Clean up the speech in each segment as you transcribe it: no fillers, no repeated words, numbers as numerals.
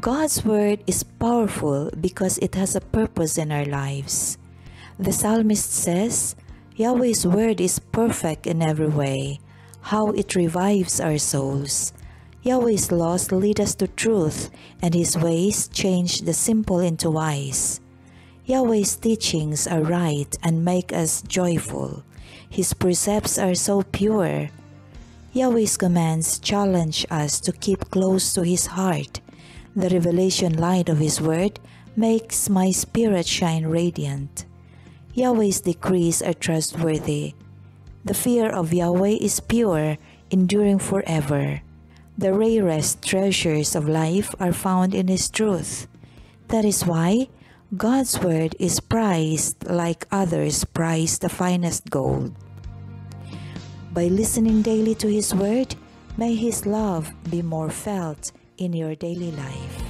God's word is powerful because it has a purpose in our lives. The psalmist says, Yahweh's word is perfect in every way, how it revives our souls. Yahweh's laws lead us to truth, and His ways change the simple into wise. Yahweh's teachings are right and make us joyful. His precepts are so pure. Yahweh's commands challenge us to keep close to His heart. The revelation light of His word makes my spirit shine radiant. Yahweh's decrees are trustworthy. The fear of Yahweh is pure, enduring forever. The rarest treasures of life are found in His truth. That is why God's word is prized like others prize the finest gold. By listening daily to His word, may His love be more felt in your daily life.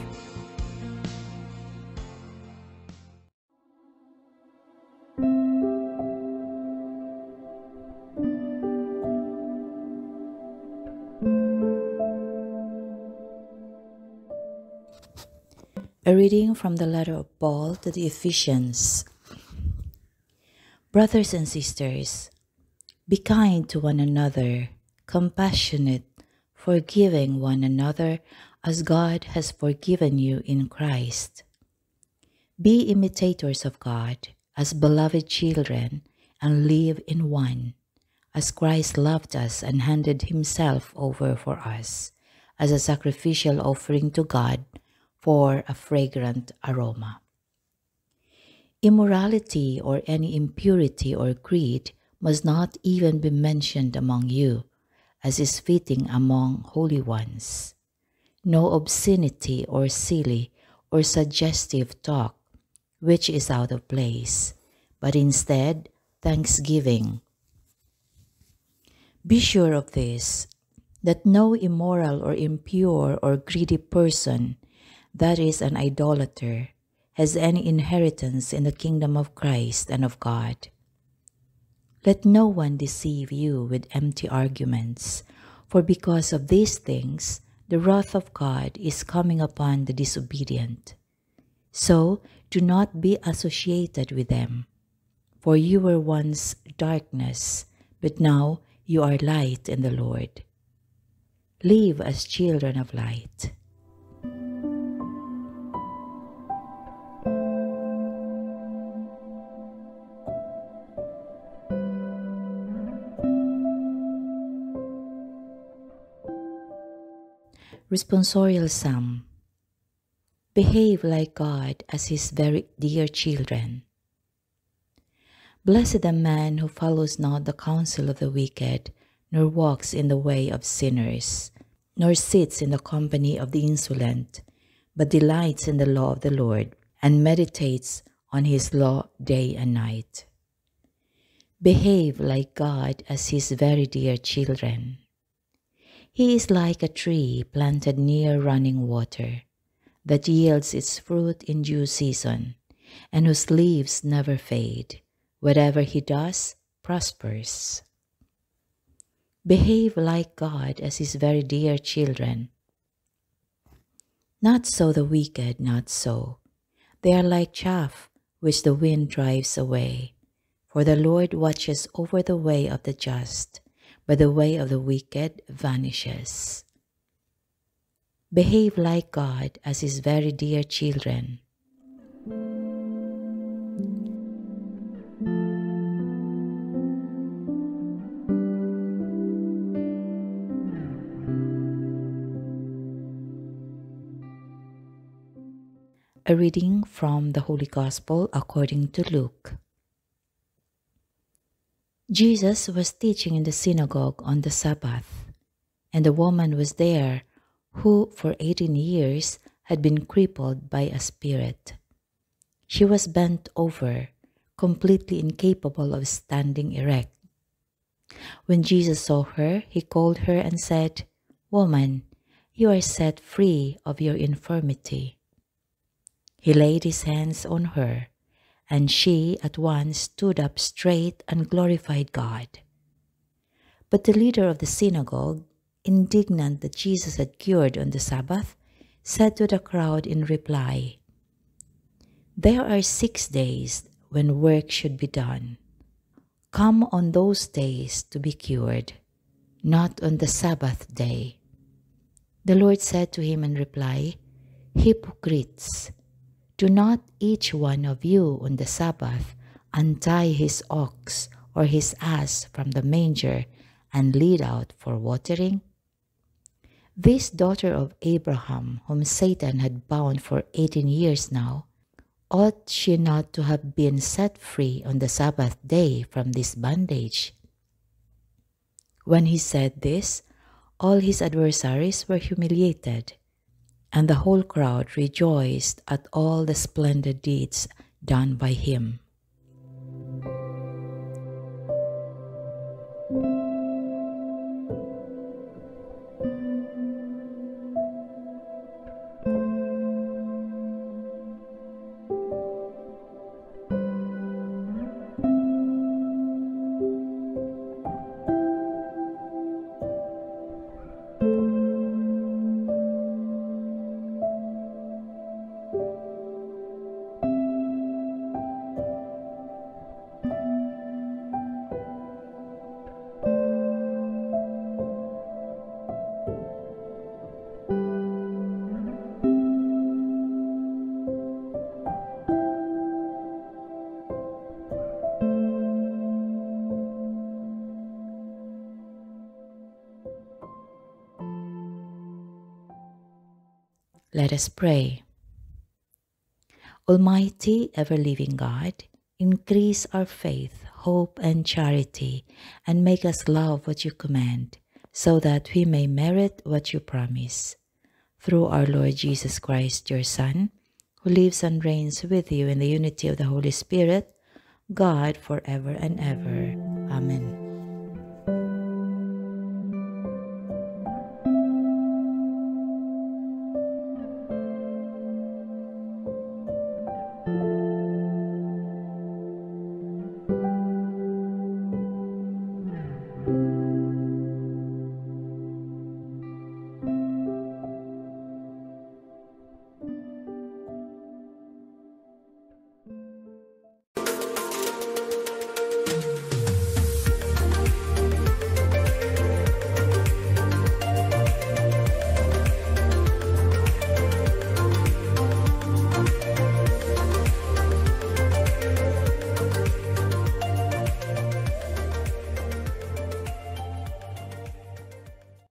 A reading from the letter of Paul to the Ephesians. Brothers and sisters, be kind to one another, compassionate, forgiving one another as God has forgiven you in Christ. Be imitators of God as beloved children and live in one, as Christ loved us and handed Himself over for us as a sacrificial offering to God, for a fragrant aroma. Immorality or any impurity or greed must not even be mentioned among you, as is fitting among holy ones. No obscenity or silly or suggestive talk, which is out of place, but instead thanksgiving. Be sure of this, that no immoral or impure or greedy person, that is an idolater, has any inheritance in the kingdom of Christ and of God. Let no one deceive you with empty arguments, for because of these things, the wrath of God is coming upon the disobedient. So do not be associated with them, for you were once darkness, but now you are light in the Lord. Live as children of light. Responsorial Psalm. Behave like God as His very dear children. Blessed the man who follows not the counsel of the wicked, nor walks in the way of sinners, nor sits in the company of the insolent, but delights in the law of the Lord, and meditates on His law day and night. Behave like God as His very dear children. He is like a tree planted near running water, that yields its fruit in due season, and whose leaves never fade. Whatever he does prospers. Behave like God as His very dear children. Not so the wicked, not so. They are like chaff which the wind drives away. For the Lord watches over the way of the just, but the way of the wicked vanishes. Behave like God as His very dear children. A reading from the Holy Gospel according to Luke. Jesus was teaching in the synagogue on the Sabbath, and a woman was there who for 18 years had been crippled by a spirit. She was bent over, completely incapable of standing erect. When Jesus saw her, He called her and said, "Woman, you are set free of your infirmity." He laid His hands on her, and she at once stood up straight and glorified God. But the leader of the synagogue, indignant that Jesus had cured on the Sabbath, said to the crowd in reply, "There are 6 days when work should be done. Come on those days to be cured, not on the Sabbath day." The Lord said to him in reply, "Hypocrites, do not each one of you on the Sabbath untie his ox or his ass from the manger and lead out for watering? This daughter of Abraham, whom Satan had bound for 18 years now, ought she not to have been set free on the Sabbath day from this bondage?" When he said this, all his adversaries were humiliated, and the whole crowd rejoiced at all the splendid deeds done by him. Let us pray. Almighty, ever-living God, increase our faith, hope, and charity, and make us love what you command, so that we may merit what you promise. Through our Lord Jesus Christ, your Son, who lives and reigns with you in the unity of the Holy Spirit, God, forever and ever. Amen.